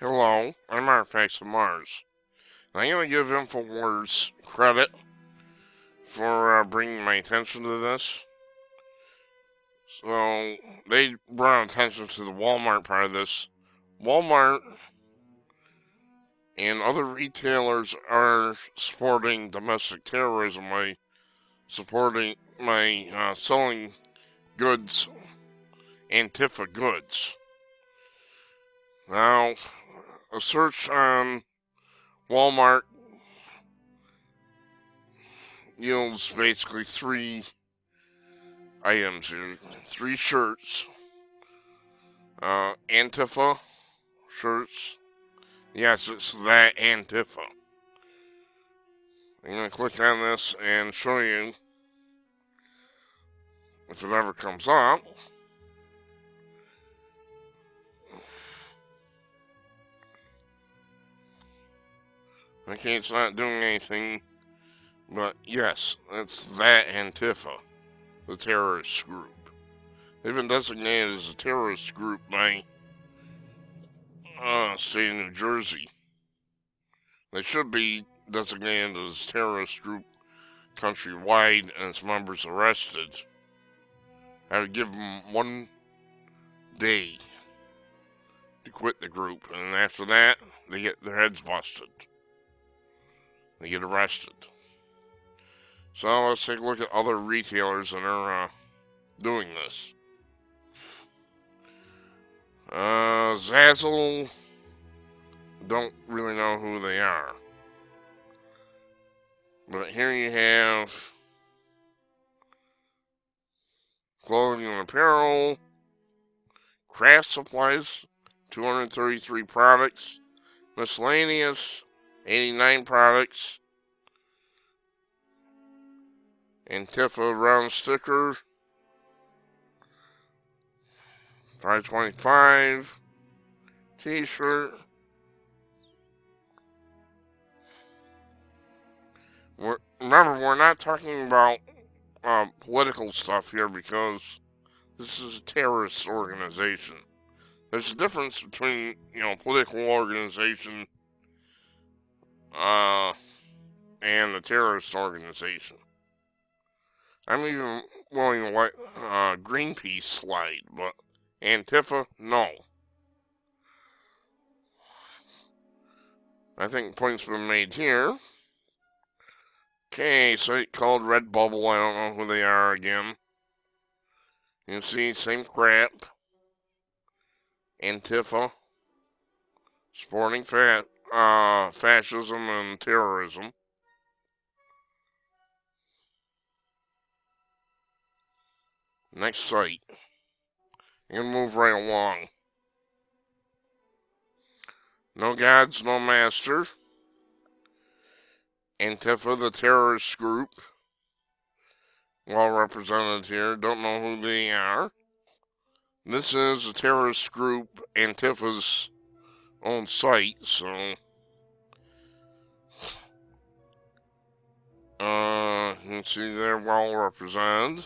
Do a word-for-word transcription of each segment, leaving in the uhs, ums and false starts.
Hello, I'm Artifacts of Mars. And I'm going to give InfoWars credit for uh, bringing my attention to this. So, they brought attention to the Walmart part of this. Walmart and other retailers are supporting domestic terrorism by supporting my uh, selling goods, Antifa goods. Now, a search on Walmart yields basically three items here. Three shirts. Uh, Antifa shirts. Yes, it's that Antifa. I'm going to click on this and show you. If it ever comes up. Okay, it's not doing anything, but yes, it's that Antifa, the terrorist group. They've been designated as a terrorist group by uh, state of New Jersey. They should be designated as a terrorist group countrywide and its members arrested. I would give them one day to quit the group, and after that, they get their heads busted. They get arrested. So let's take a look at other retailers that are uh, doing this. Uh, Zazzle, don't really know who they are. But here you have clothing and apparel, craft supplies, two hundred thirty-three products, miscellaneous, eighty-nine products, Antifa round sticker, five twenty-five, t-shirt, we're, remember we're not talking about uh, political stuff here because this is a terrorist organization. There's a difference between, you know, political organization Uh, and a terrorist organization. I'm even willing to let uh, Greenpeace slide, but Antifa, no. I think points have been made here. Okay, site called Red Bubble. I don't know who they are again. You see, same crap. Antifa. Sporting fat. Uh, fascism and terrorism. Next site. You can move right along. No gods, no master. Antifa, the terrorist group. Well represented here. Don't know who they are. This is a terrorist group, Antifa's on site, so uh you can see they're well represented.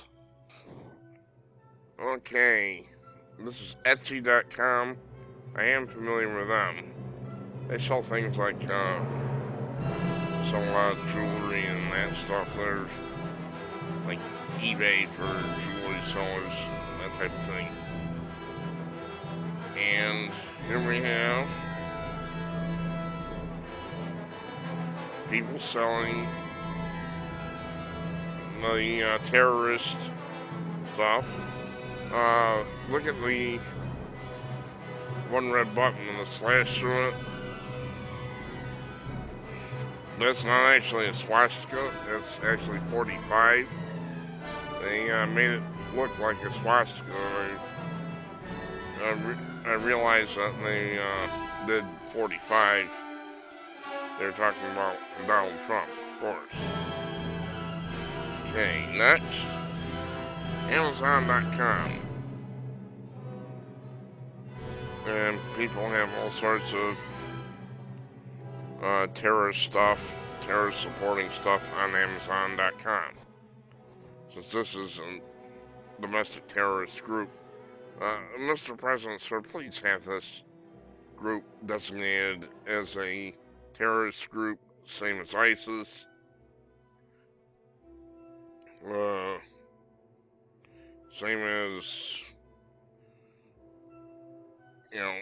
Okay, this is Etsy dot com. I am familiar with them. They sell things like uh sell a lot of jewelry and that stuff. There's like eBay for jewelry sellers, that type of thing. And here we have people selling the uh, terrorist stuff. Uh, look at the one red button and the slash through it. That's not actually a swastika, that's actually forty-five. They uh, made it look like a swastika. I, I re I realized that they uh, did forty-five. They're talking about Donald Trump, of course. Okay, next, Amazon dot com. And people have all sorts of uh, terrorist stuff, terrorist supporting stuff on Amazon dot com. Since this is a domestic terrorist group, Uh, Mister President, sir, please have this group designated as a terrorist group, same as ISIS. Uh, same as, you know,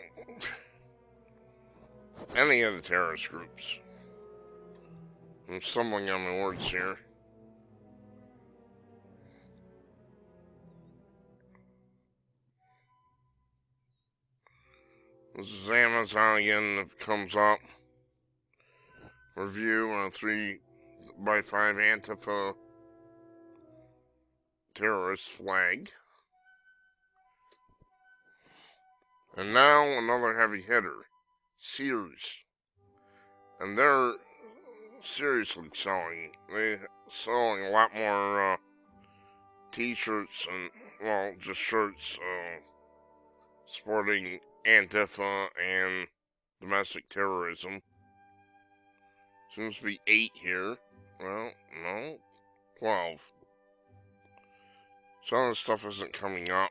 any of the terrorist groups. I'm stumbling on my words here. This is Amazon again, if it comes up. Review on a three by five Antifa terrorist flag. And now another heavy hitter, Sears. And they're seriously selling. They're selling a lot more uh, t-shirts and, well, just shirts uh, sporting Antifa and domestic terrorism. Seems to be eight here. Well, no, twelve. Some of the stuff isn't coming up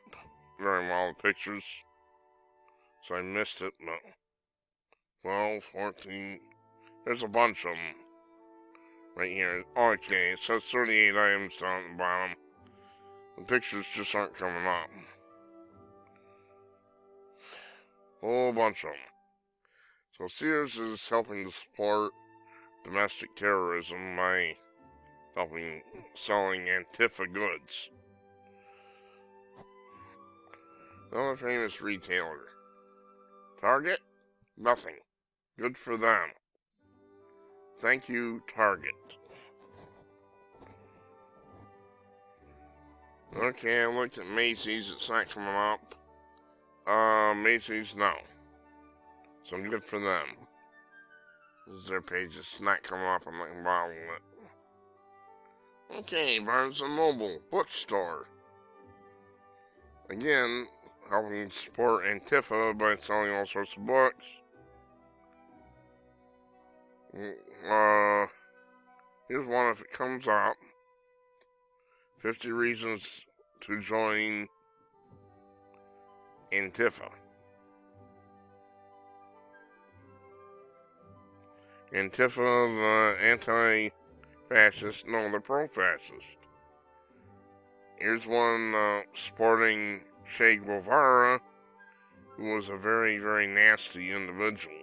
very well, the pictures. So I missed it, but twelve, fourteen, there's a bunch of them right here. Okay, it says thirty-eight items down at the bottom. The pictures just aren't coming up. Whole bunch of them. So Sears is helping to support domestic terrorism by helping selling Antifa goods. Another famous retailer. Target? Nothing. Good for them. Thank you, Target. Okay, I looked at Macy's. It's not coming up. Uh, Macy's, no. So I'm good for them. This is their page. It's not coming up. I'm not going to bother with it. Okay, Barnes and Noble bookstore. Again, helping support Antifa by selling all sorts of books. Uh, here's one if it comes up. fifty reasons to join Antifa. Antifa, the anti-fascist, no, the pro-fascist. Here's one uh, sporting Che Guevara, who was a very, very nasty individual.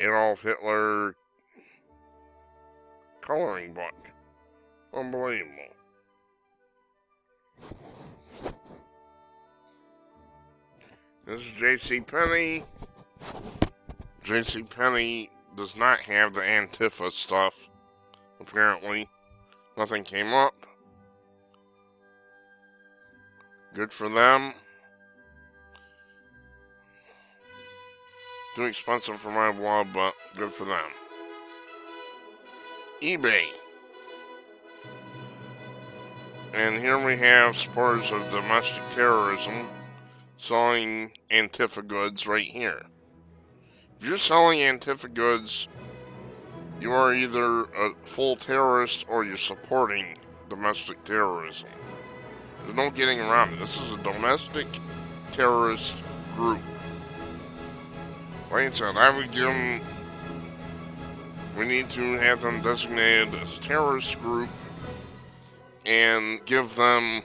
Adolf Hitler coloring book. Unbelievable. This is JCPenney. JCPenney does not have the Antifa stuff, apparently. Nothing came up. Good for them. Too expensive for my blog, but good for them. eBay. And here we have supporters of domestic terrorism selling Antifa goods right here. If you're selling Antifa goods, you are either a full terrorist or you're supporting domestic terrorism. There's no getting around it. This is a domestic terrorist group. Like I said, I would give them, we need to have them designated as a terrorist group and give them,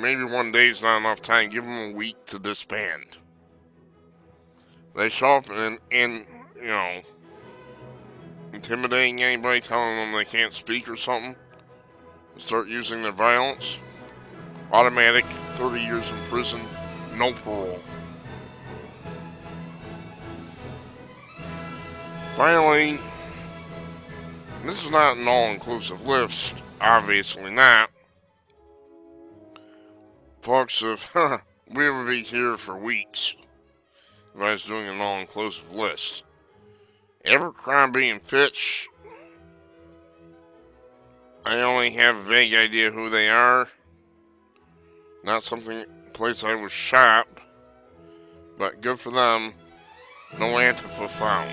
maybe one day is not enough time, give them a week to disband. They show up and, and you know, intimidating anybody, telling them they can't speak or something, start using their violence, automatic, thirty years in prison, no parole. Finally, this is not an all-inclusive list, obviously not. Folks, if we would be here for weeks if I was doing an all-inclusive list. Abercrombie and Fitch, I only have a vague idea who they are. Not something, place I would shop, but good for them. No Antifa found.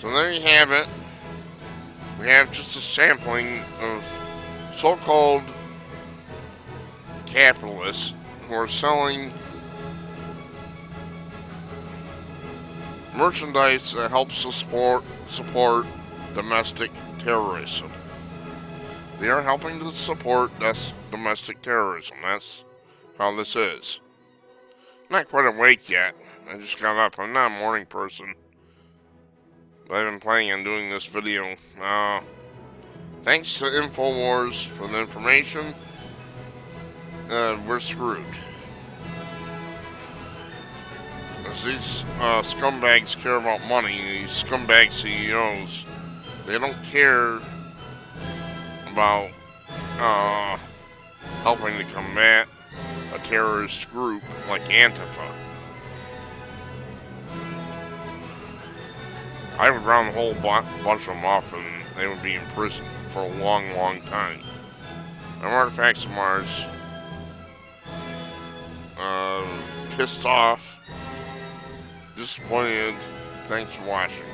So there you have it. We have just a sampling of so-called capitalists who are selling merchandise that helps support, support domestic terrorism. They are helping to support this domestic terrorism. That's how this is. Not quite awake yet. I just got up. I'm not a morning person. But I've been planning on doing this video. Uh, thanks to InfoWars for the information. Uh, we're screwed. These uh, scumbags care about money. These scumbag C E Os, they don't care about uh, helping to combat a terrorist group like Antifa. I would round a whole bunch of them off and they would be in prison for a long, long time. I'm Artifacts of Mars, uh, pissed off, disappointed. Thanks for watching.